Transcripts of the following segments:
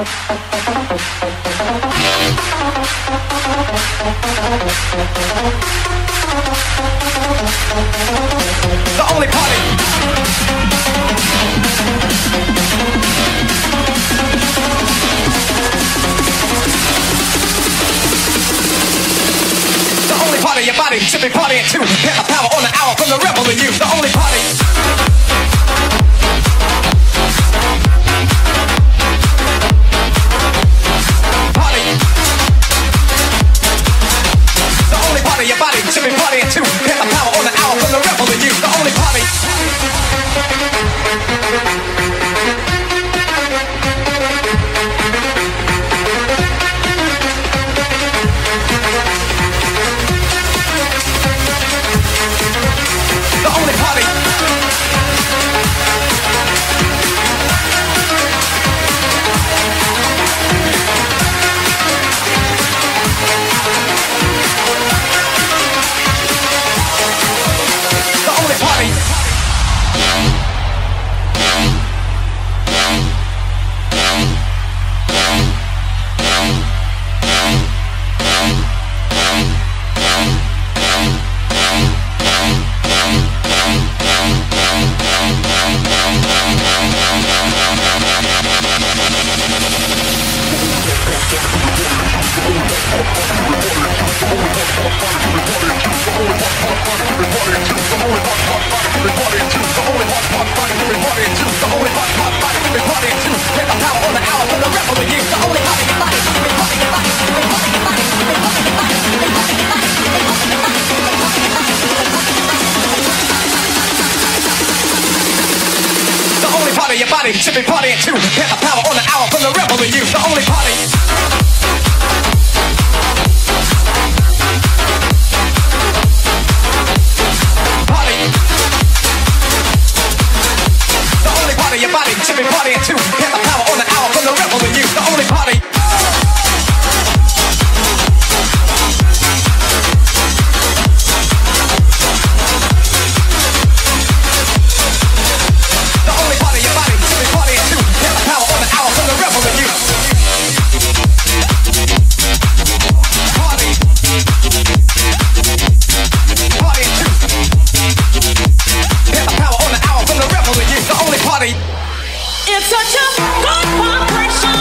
The only party your body should be partying too. Get the power on the hour from the rebel in you. The only party. Your body should be partying too. Get the power on the hour from the rebel in you. The only party. The only party. Your body should be partying too. Get the power on the hour from the rebel in you. The only party. Party. The only party your body should be partying too. Get the power on the hour from the rebel in you. The only party. It's such a good vibration.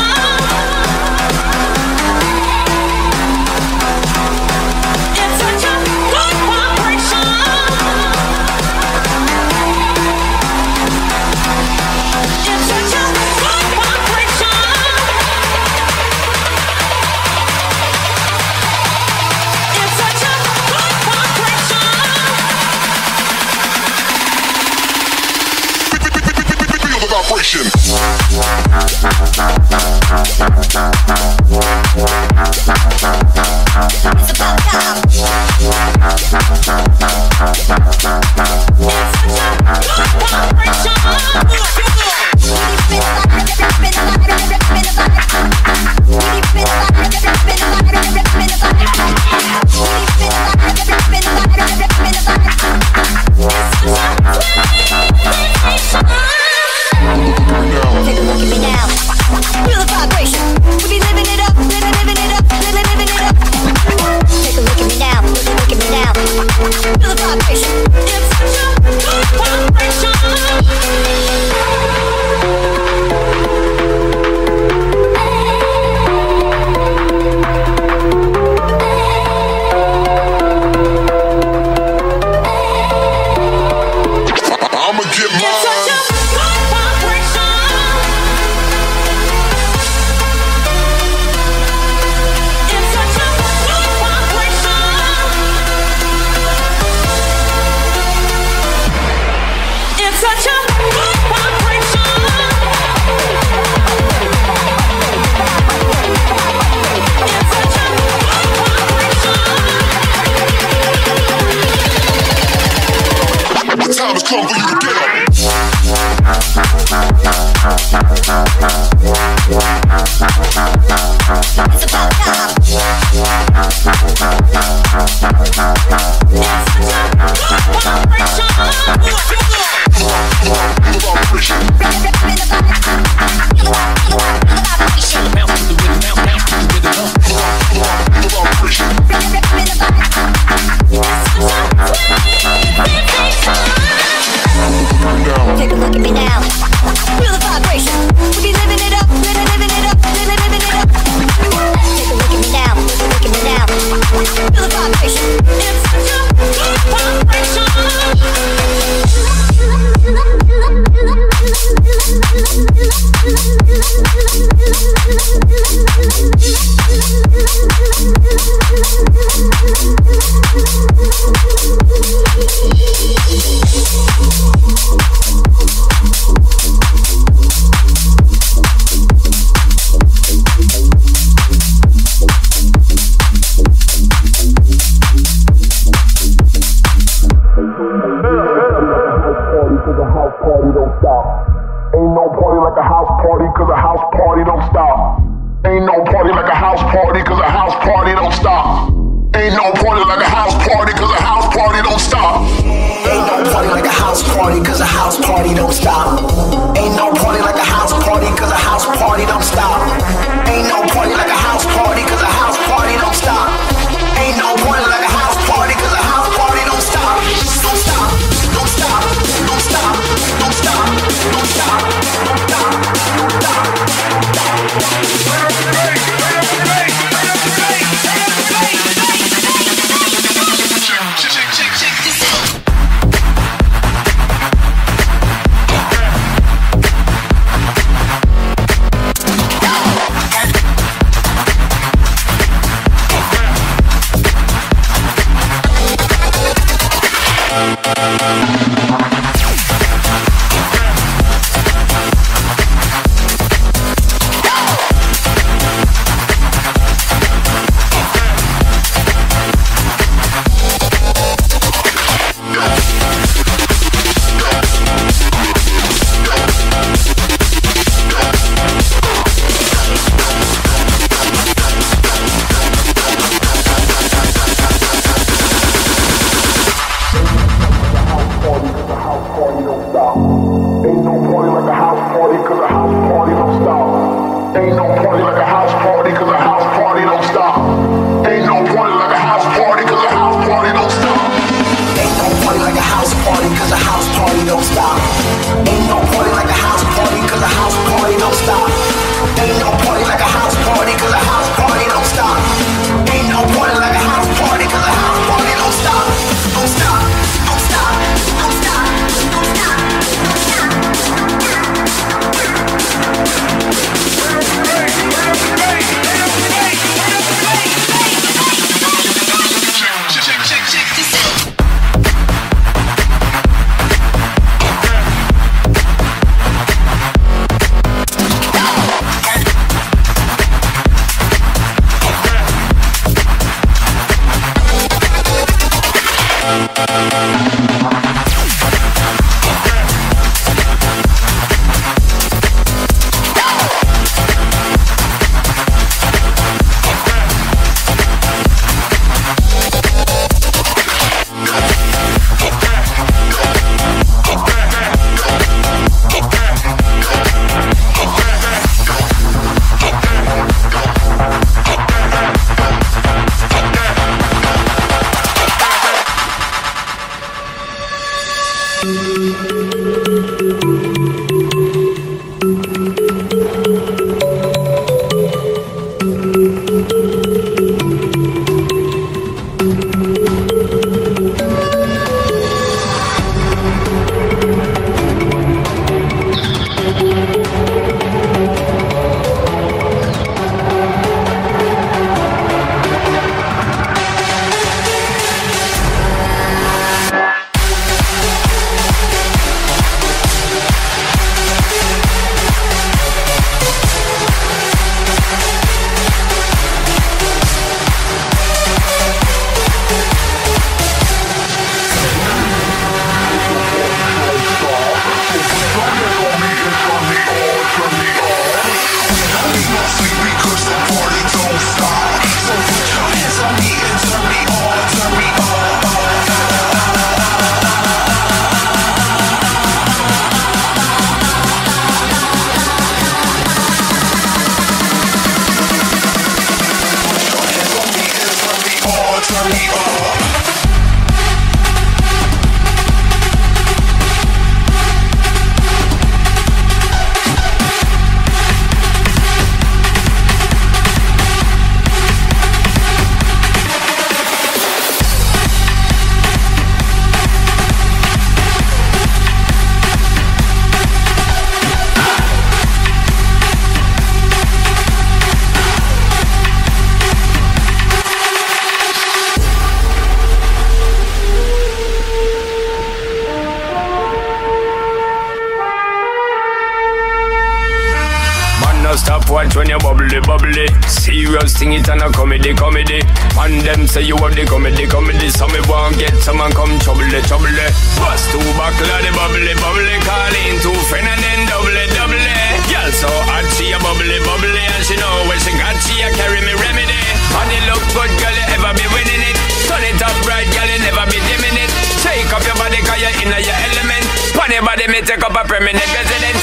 no stop, watch when you bubbly, bubbly. Serious thing, it and a comedy, comedy. And them say you have the comedy, comedy. So me won't get some and come trouble, trouble. Bust two buckle of the bubbly, bubbly. Call in two friend and then double, double. Girl so hot, she a bubbly, bubbly. And she know when she got, she a carry me remedy. And it look good, girl, you ever be winning it. Turn it up right, girl, you never be dimming it. Shake up your body, cause you're in your element. Pony body, me take up a permanent residence.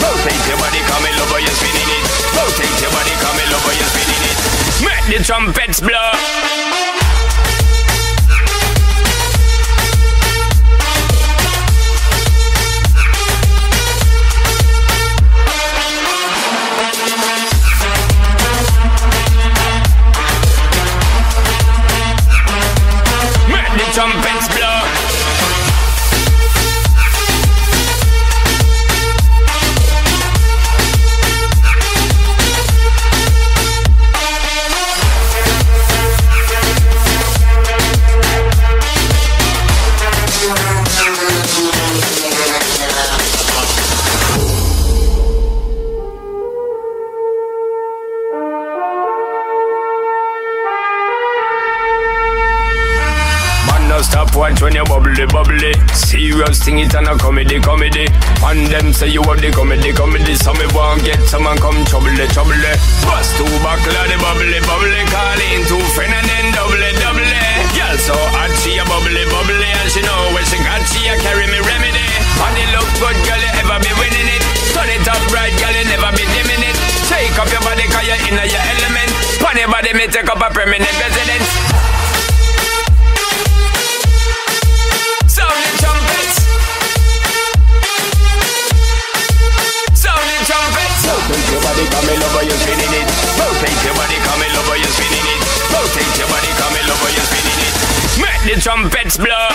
Rotate your body, come in over, you're spinning it. Rotate your body, come in over, you're spinning it. Rotate your body, come in over, you're spinning it. Make the trumpets blow. Stop, watch when you bubbly, bubbly. Serious thing, it and a comedy, comedy. And them say you have the comedy, comedy. So me won't get some and come trouble, trouble. Bust two buckle of the bubbly, bubbly. Call in two friend and then double, double. Girl so hot, she a bubbly, bubbly. And she know when she got, she a carry me remedy. And it look good, girl, you ever be winning it. Turn it up right, girl, you never be dimming it. Shake up your body, cause you're in your element. Pony body, me take up a permanent residence. Rotate your body, come in over, you're spinning it. Rotate your body, come in over, you're spinning it. Rotate your body, come in over, you're spinning it. Make the trumpets blow.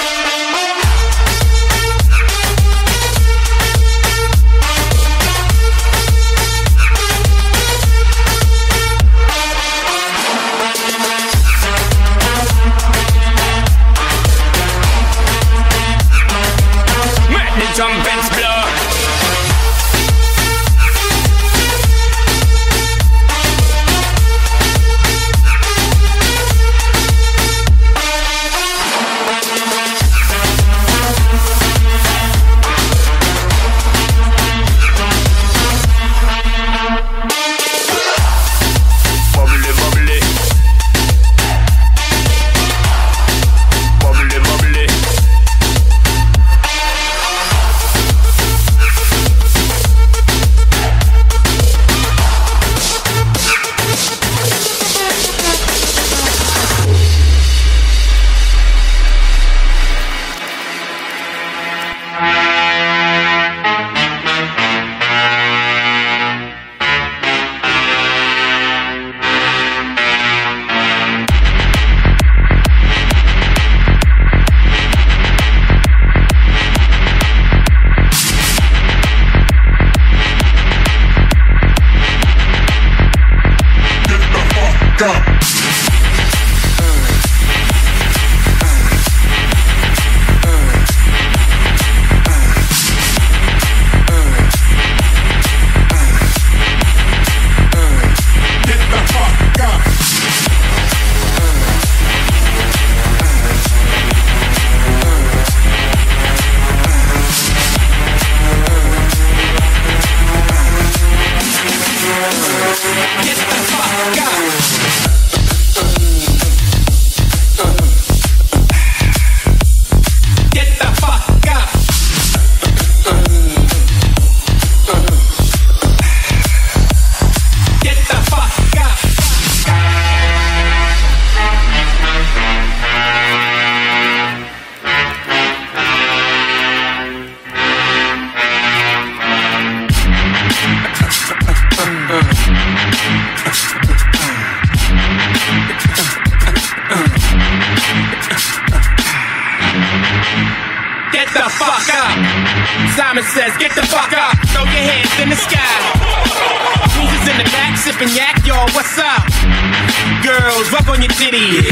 rub on your titties.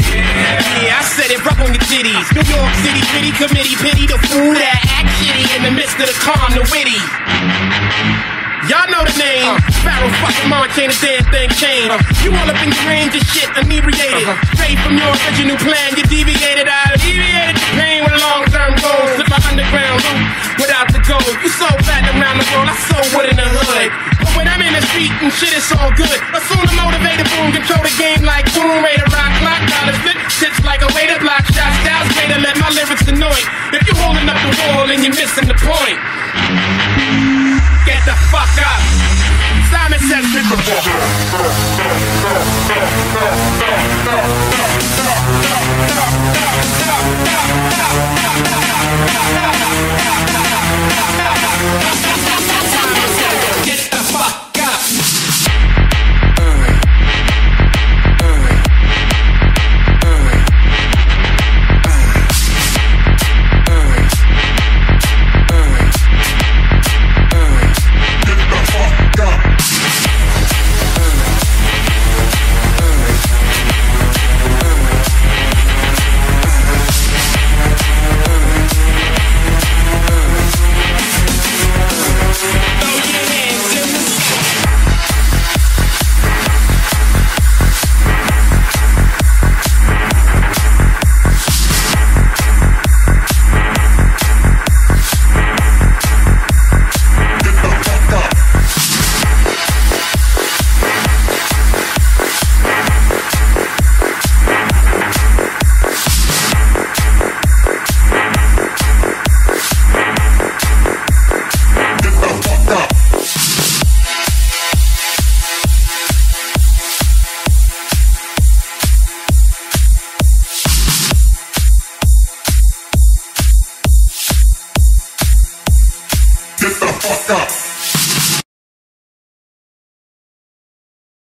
Yeah, I said it, rub on your titties. New York City, pity committee, pity the fool that act shitty in the midst of the calm, the witty. Y'all know the name. Pharaoh fucking Montana, damn thing changed. You all up in your range of shit, inebriated. Straight from your original plan, you deviated. I alleviated the pain with long-term goals. Slip my underground loop without the gold. You so fat around the world, I so wood in the hood. But when I'm in the street and shit, it's all good. Assume the motivator, boom, control the game like boom. Raider, rock, clock, dollar, flip, tips like a waiter, block, shot, styles, later, let my lyrics annoy. If you're holding up the wall and you're missing the point, get the fuck up. Simon says,